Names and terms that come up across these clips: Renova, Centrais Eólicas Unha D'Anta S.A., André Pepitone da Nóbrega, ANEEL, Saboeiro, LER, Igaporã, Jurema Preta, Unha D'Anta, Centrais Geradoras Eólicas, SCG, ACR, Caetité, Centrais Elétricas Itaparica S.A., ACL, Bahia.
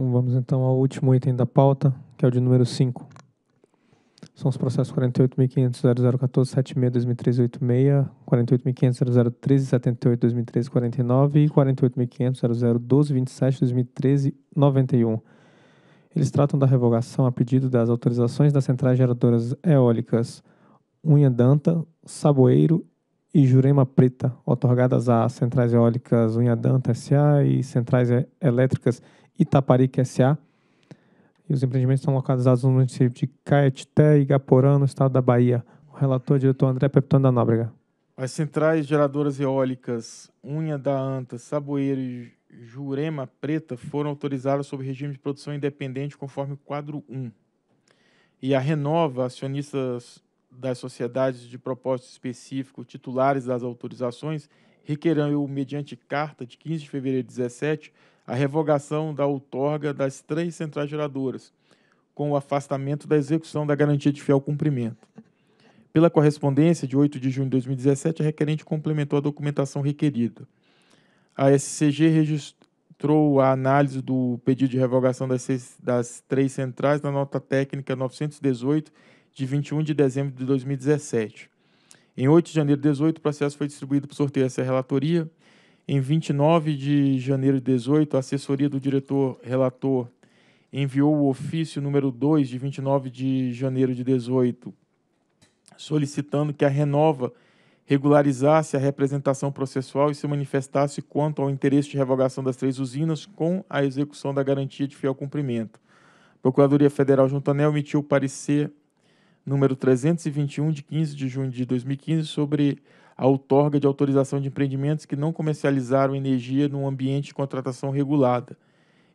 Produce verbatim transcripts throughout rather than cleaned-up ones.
Vamos então ao último item da pauta, que é o de número cinco. São os processos quarenta e oito mil quinhentos ponto zero zero um quatro ponto sete seis ponto dois mil e treze ponto oitenta e seis, quarenta e oito mil quinhentos ponto zero zero treze ponto setenta e oito ponto dois mil e treze ponto quarenta e nove e quarenta e oito mil quinhentos ponto zero zero doze ponto vinte e sete ponto dois mil e treze ponto noventa e um. Eles tratam da revogação a pedido das autorizações das Centrais Geradoras Eólicas Unha D'Anta, Saboeiro e Jurema Preta, otorgadas às Centrais Eólicas Unha D'Anta S A e Centrais Elétricas Itaparica S A E os empreendimentos estão localizados no município de Caetité e Igaporã, no estado da Bahia. O relator é o diretor André Pepitone da Nóbrega. As Centrais Geradoras Eólicas Unha D'Anta, Saboeiro e Jurema Preta foram autorizadas sob regime de produção independente conforme o quadro um. E a Renova, acionista das sociedades de propósito específico, titulares das autorizações, requereu, mediante carta de quinze de fevereiro de dezessete, a revogação da outorga das três centrais geradoras, com o afastamento da execução da garantia de fiel cumprimento. Pela correspondência de oito de junho de dois mil e dezessete, a requerente complementou a documentação requerida. A S C G registrou a análise do pedido de revogação das, seis, das três centrais na nota técnica novecentos e dezoito, de vinte e um de dezembro de dois mil e dezessete. Em oito de janeiro de dezoito, o processo foi distribuído por sorteio a essa relatoria. Em vinte e nove de janeiro de dezoito, a assessoria do diretor relator enviou o ofício número dois, de vinte e nove de janeiro de dezoito, solicitando que a Renova regularizasse a representação processual e se manifestasse quanto ao interesse de revogação das três usinas com a execução da garantia de fiel cumprimento. A Procuradoria Federal junto à ANEEL emitiu o parecer número trezentos e vinte e um, de quinze de junho de dois mil e quinze, sobre a outorga de autorização de empreendimentos que não comercializaram energia num ambiente de contratação regulada.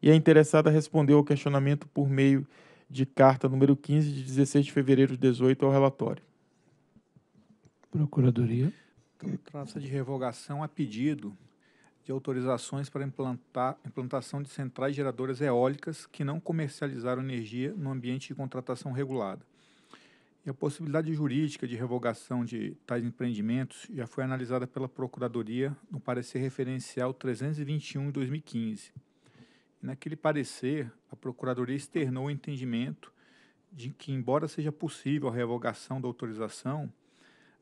E a interessada respondeu ao questionamento por meio de carta número quinze, de dezesseis de fevereiro de dezoito, ao relatório. Procuradoria. Então, trata-se de revogação a pedido de autorizações para implantar, implantação de centrais geradoras eólicas que não comercializaram energia no ambiente de contratação regulada. E a possibilidade jurídica de revogação de tais empreendimentos já foi analisada pela Procuradoria no parecer referencial trezentos e vinte e um de dois mil e quinze. E naquele parecer, a Procuradoria externou o entendimento de que, embora seja possível a revogação da autorização,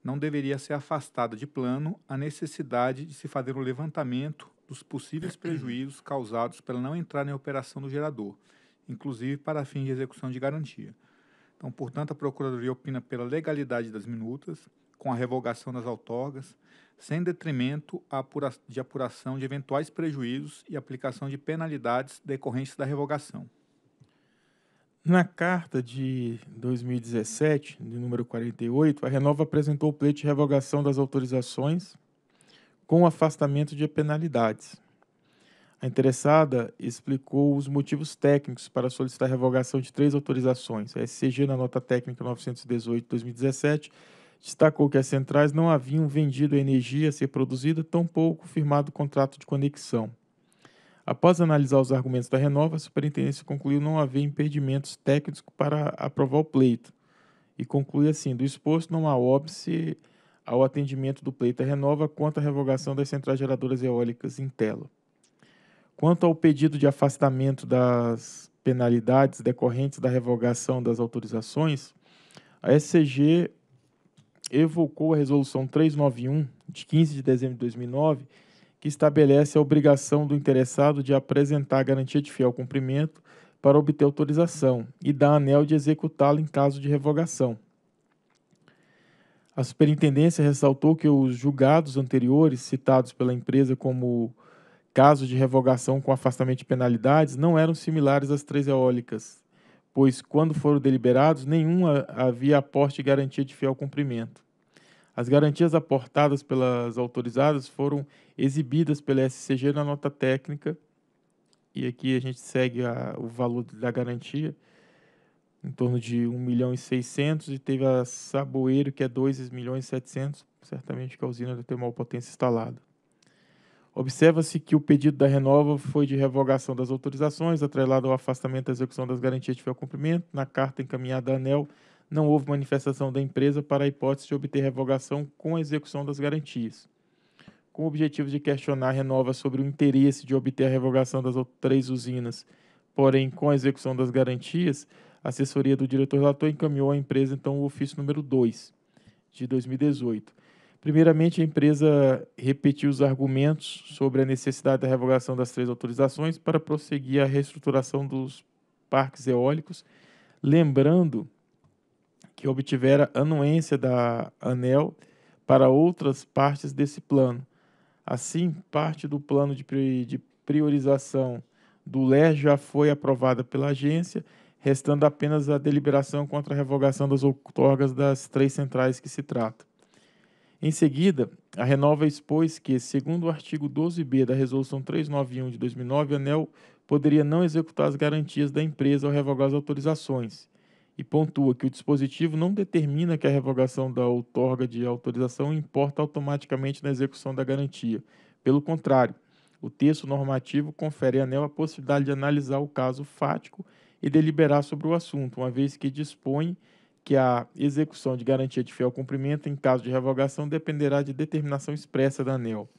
não deveria ser afastada de plano a necessidade de se fazer o levantamento dos possíveis prejuízos causados pela não entrada em operação do gerador, inclusive para fins de execução de garantia. Então, portanto, a Procuradoria opina pela legalidade das minutas, com a revogação das outorgas, sem detrimento de apuração de eventuais prejuízos e aplicação de penalidades decorrentes da revogação. Na carta de dois mil e dezessete, de número quarenta e oito, a Renova apresentou o pleito de revogação das autorizações com afastamento de penalidades. A interessada explicou os motivos técnicos para solicitar a revogação de três autorizações. A S C G, na nota técnica novecentos e dezoito de dois mil e dezessete, destacou que as centrais não haviam vendido a energia a ser produzida, tampouco firmado o contrato de conexão. Após analisar os argumentos da Renova, a superintendência concluiu não haver impedimentos técnicos para aprovar o pleito e conclui assim: do exposto não há óbice ao atendimento do pleito da Renova quanto à revogação das centrais geradoras eólicas em tela. Quanto ao pedido de afastamento das penalidades decorrentes da revogação das autorizações, a S C G evocou a Resolução trezentos e noventa e um, de quinze de dezembro de dois mil e nove, que estabelece a obrigação do interessado de apresentar a garantia de fiel cumprimento para obter autorização e da ANEEL de executá-la em caso de revogação. A superintendência ressaltou que os julgados anteriores, citados pela empresa como casos de revogação com afastamento de penalidades, não eram similares às três eólicas, pois, quando foram deliberados, nenhuma havia aporte de garantia de fiel cumprimento. As garantias aportadas pelas autorizadas foram exibidas pela S C G na nota técnica, e aqui a gente segue a, o valor da garantia, em torno de um milhão e seiscentos mil, e teve a Saboeiro, que é dois milhões e setecentos mil, certamente que a usina deve ter maior potência instalada. Observa-se que o pedido da Renova foi de revogação das autorizações, atrelado ao afastamento da execução das garantias de fiel cumprimento. Na carta encaminhada à ANEEL, não houve manifestação da empresa para a hipótese de obter revogação com a execução das garantias. Com o objetivo de questionar a Renova sobre o interesse de obter a revogação das três usinas Porém, com a execução das garantias, a assessoria do diretor relator encaminhou à empresa, então, o ofício número dois, de dois mil e dezoito. Primeiramente, a empresa repetiu os argumentos sobre a necessidade da revogação das três autorizações para prosseguir a reestruturação dos parques eólicos, lembrando que obtivera anuência da ANEEL para outras partes desse plano. Assim, parte do plano de priorização do L E R já foi aprovada pela agência, restando apenas a deliberação contra a revogação das outorgas das três centrais que se trata. Em seguida, a Renova expôs que, segundo o artigo doze B da Resolução trezentos e noventa e um de dois mil e nove, a ANEEL poderia não executar as garantias da empresa ao revogar as autorizações e pontua que o dispositivo não determina que a revogação da outorga de autorização importa automaticamente na execução da garantia. Pelo contrário, o texto normativo confere à ANEEL a possibilidade de analisar o caso fático e deliberar sobre o assunto, uma vez que dispõe que a execução de garantia de fiel cumprimento, em caso de revogação, dependerá de determinação expressa da ANEEL.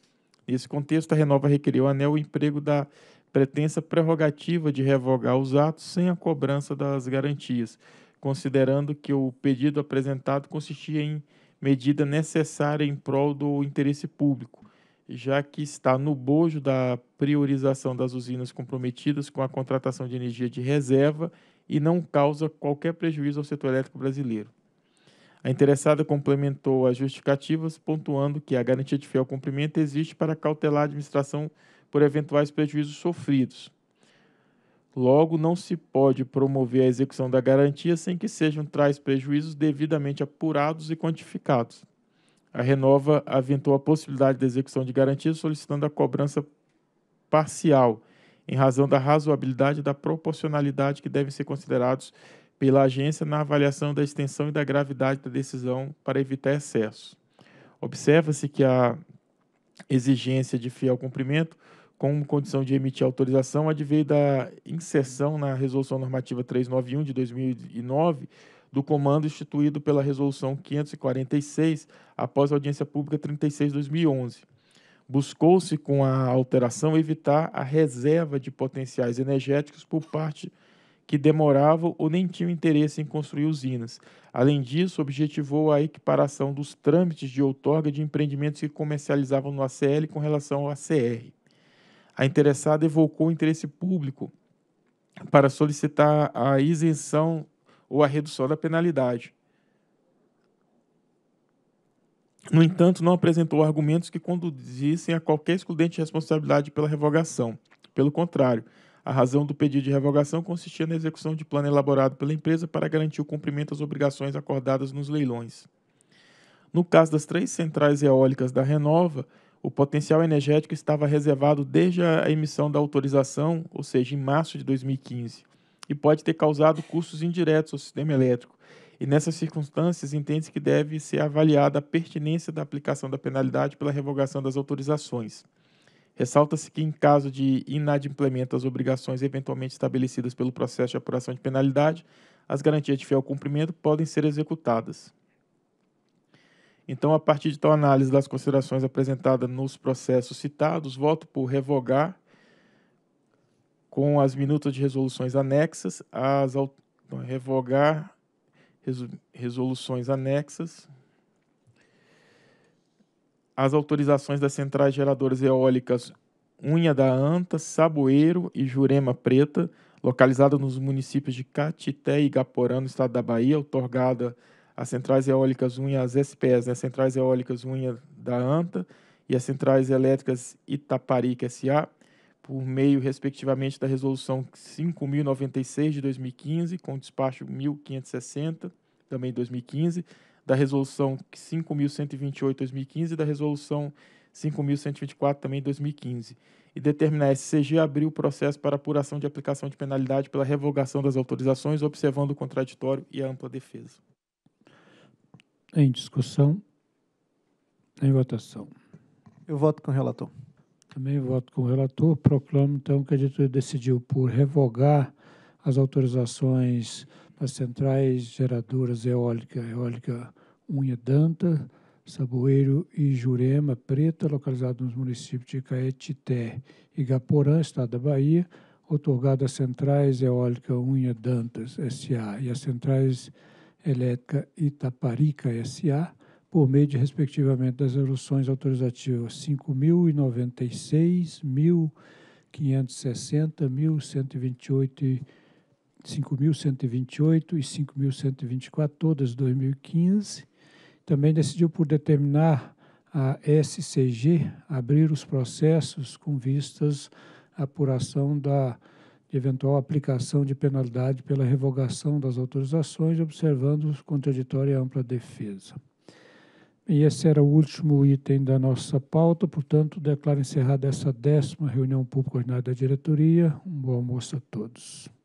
Nesse contexto, a Renova requeriu à ANEEL o emprego da pretensa prerrogativa de revogar os atos sem a cobrança das garantias, considerando que o pedido apresentado consistia em medida necessária em prol do interesse público, já que está no bojo da priorização das usinas comprometidas com a contratação de energia de reserva e não causa qualquer prejuízo ao setor elétrico brasileiro. A interessada complementou as justificativas, pontuando que a garantia de fiel cumprimento existe para cautelar a administração por eventuais prejuízos sofridos. Logo, não se pode promover a execução da garantia sem que sejam tais prejuízos devidamente apurados e quantificados. A Renova aventou a possibilidade da execução de garantia solicitando a cobrança parcial, em razão da razoabilidade e da proporcionalidade que devem ser considerados pela agência na avaliação da extensão e da gravidade da decisão para evitar excesso. Observa-se que a exigência de fiel cumprimento, como condição de emitir autorização, adveio da inserção na Resolução Normativa trezentos e noventa e um de dois mil e nove do comando instituído pela Resolução quinhentos e quarenta e seis, após a audiência pública trinta e seis de dois mil e onze. Buscou-se, com a alteração, evitar a reserva de potenciais energéticos por parte que demoravam ou nem tinham interesse em construir usinas. Além disso, objetivou a equiparação dos trâmites de outorga de empreendimentos que comercializavam no A C L com relação ao A C R. A interessada evocou o interesse público para solicitar a isenção ou a redução da penalidade. No entanto, não apresentou argumentos que conduzissem a qualquer excludente de responsabilidade pela revogação. Pelo contrário, a razão do pedido de revogação consistia na execução de plano elaborado pela empresa para garantir o cumprimento das obrigações acordadas nos leilões. No caso das três centrais eólicas da Renova, o potencial energético estava reservado desde a emissão da autorização, ou seja, em março de dois mil e quinze, e pode ter causado custos indiretos ao sistema elétrico. E nessas circunstâncias, entende-se que deve ser avaliada a pertinência da aplicação da penalidade pela revogação das autorizações. Ressalta-se que, em caso de inadimplemento das obrigações eventualmente estabelecidas pelo processo de apuração de penalidade, as garantias de fiel cumprimento podem ser executadas. Então, a partir de tal análise das considerações apresentadas nos processos citados, voto por revogar, com as minutas de resoluções anexas, as aut... Não, revogar... resoluções anexas, as autorizações das Centrais Geradoras Eólicas Unha D'Anta, Saboeiro e Jurema Preta, localizadas nos municípios de Caetité e Igaporã, no estado da Bahia, outorgada às Centrais Eólicas Unha, as S P Es, né? Centrais Eólicas Unha D'Anta e as Centrais Elétricas Itaparica S A, por meio, respectivamente, da Resolução cinco mil e noventa e seis de dois mil e quinze, com despacho mil quinhentos e sessenta, também de dois mil e quinze, da Resolução cinco mil cento e vinte e oito de dois mil e quinze e da Resolução cinco mil cento e vinte e quatro, também de dois mil e quinze, e determinar a S C G abrir o processo para apuração de aplicação de penalidade pela revogação das autorizações, observando o contraditório e a ampla defesa. Em discussão, em votação. Eu voto com o relator. Também voto com o relator. Proclamo, então, que a diretoria decidiu por revogar as autorizações das Centrais Geradoras Eólica, Eólica Unha D'Anta, Saboeiro e Jurema Preta, localizados nos municípios de Caetité e Igaporã, estado da Bahia, outorgado às Centrais Eólicas Unha D'Anta S A e às Centrais Elétricas Itaparica S A, por meio de, respectivamente, das resoluções autorizativas cinco mil e noventa e seis, mil quinhentos e sessenta, mil cento e vinte e oito e cinco mil cento e vinte e oito e cinco mil cento e vinte e quatro, todas de dois mil e quinze. Também decidiu por determinar a S C G abrir os processos com vistas à apuração da eventual aplicação de penalidade pela revogação das autorizações, observando os contraditórios e ampla defesa. E esse era o último item da nossa pauta, portanto, declaro encerrada essa décima reunião pública ordinária da diretoria. Um bom almoço a todos.